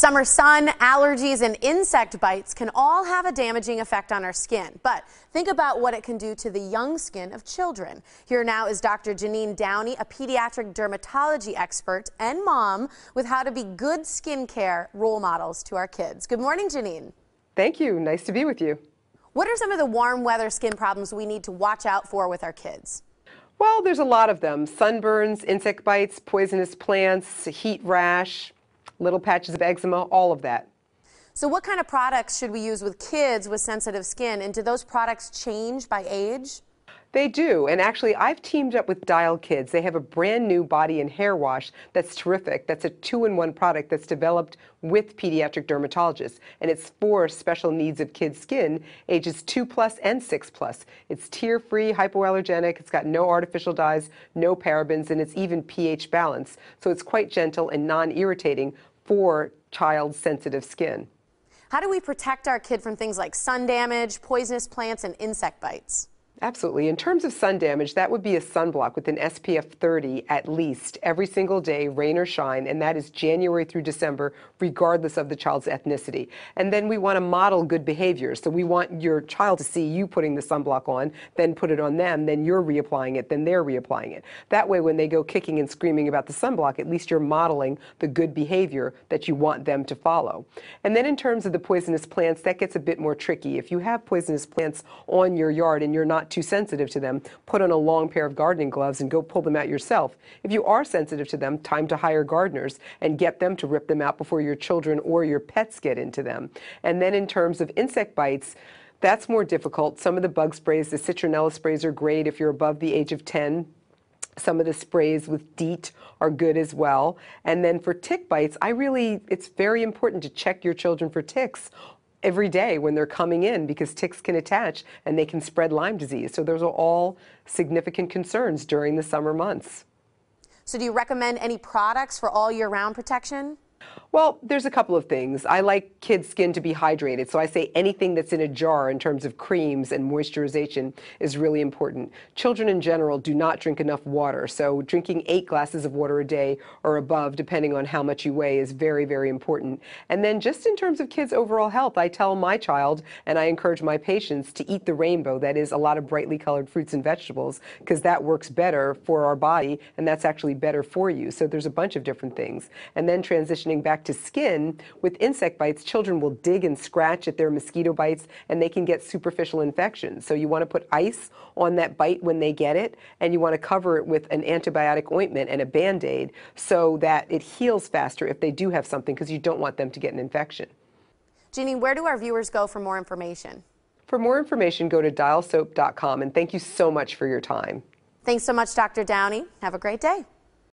Summer sun, allergies, and insect bites can all have a damaging effect on our skin. But think about what it can do to the young skin of children. Here now is Dr. Jeanine Downie, a pediatric dermatology expert and mom, with how to be good skincare role models to our kids. Good morning, Jeanine. Thank you. Nice to be with you. What are some of the warm weather skin problems we need to watch out for with our kids? Well, there's a lot of them. Sunburns, insect bites, poisonous plants, heat rash, little patches of eczema, all of that. So what kind of products should we use with kids with sensitive skin, and do those products change by age? They do, and actually I've teamed up with Dial Kids. They have a brand new body and hair wash that's terrific. That's a 2-in-1 product that's developed with pediatric dermatologists, and it's for special needs of kids' skin, ages 2+ and 6+. It's tear-free, hypoallergenic, it's got no artificial dyes, no parabens, and it's even pH balanced. So it's quite gentle and non-irritating for child-sensitive skin. How do we protect our kid from things like sun damage, poisonous plants, and insect bites? Absolutely. In terms of sun damage, that would be a sunblock with an SPF 30 at least every single day, rain or shine, and that is January through December, regardless of the child's ethnicity. And then we want to model good behavior. So we want your child to see you putting the sunblock on, then put it on them, then you're reapplying it, then they're reapplying it. That way, when they go kicking and screaming about the sunblock, at least you're modeling the good behavior that you want them to follow. And then in terms of the poisonous plants, that gets a bit more tricky. If you have poisonous plants on your yard and you're not too sensitive to them, put on a long pair of gardening gloves and go pull them out yourself. If you are sensitive to them, time to hire gardeners and get them to rip them out before your children or your pets get into them. And then in terms of insect bites, that's more difficult. Some of the bug sprays, the citronella sprays, are great if you're above the age of 10. Some of the sprays with DEET are good as well. And then for tick bites, it's very important to check your children for ticks every day when they're coming in, because ticks can attach and they can spread Lyme disease. So those are all significant concerns during the summer months. So do you recommend any products for all year round protection? Well, there's a couple of things. I like kids' skin to be hydrated, so I say anything that's in a jar in terms of creams and moisturization is really important. Children in general do not drink enough water, so drinking 8 glasses of water a day or above, depending on how much you weigh, is very, very important. And then just in terms of kids' overall health, I tell my child, and I encourage my patients, to eat the rainbow, that is a lot of brightly colored fruits and vegetables, because that works better for our body, and that's actually better for you. So there's a bunch of different things. And then transitioning back to skin, with insect bites, children will dig and scratch at their mosquito bites and they can get superficial infections. So you want to put ice on that bite when they get it, and you want to cover it with an antibiotic ointment and a Band-Aid so that it heals faster if they do have something, because you don't want them to get an infection. Jeanine, where do our viewers go for more information? For more information, go to dialsoap.com, and thank you so much for your time. Thanks so much, Dr. Downie. Have a great day.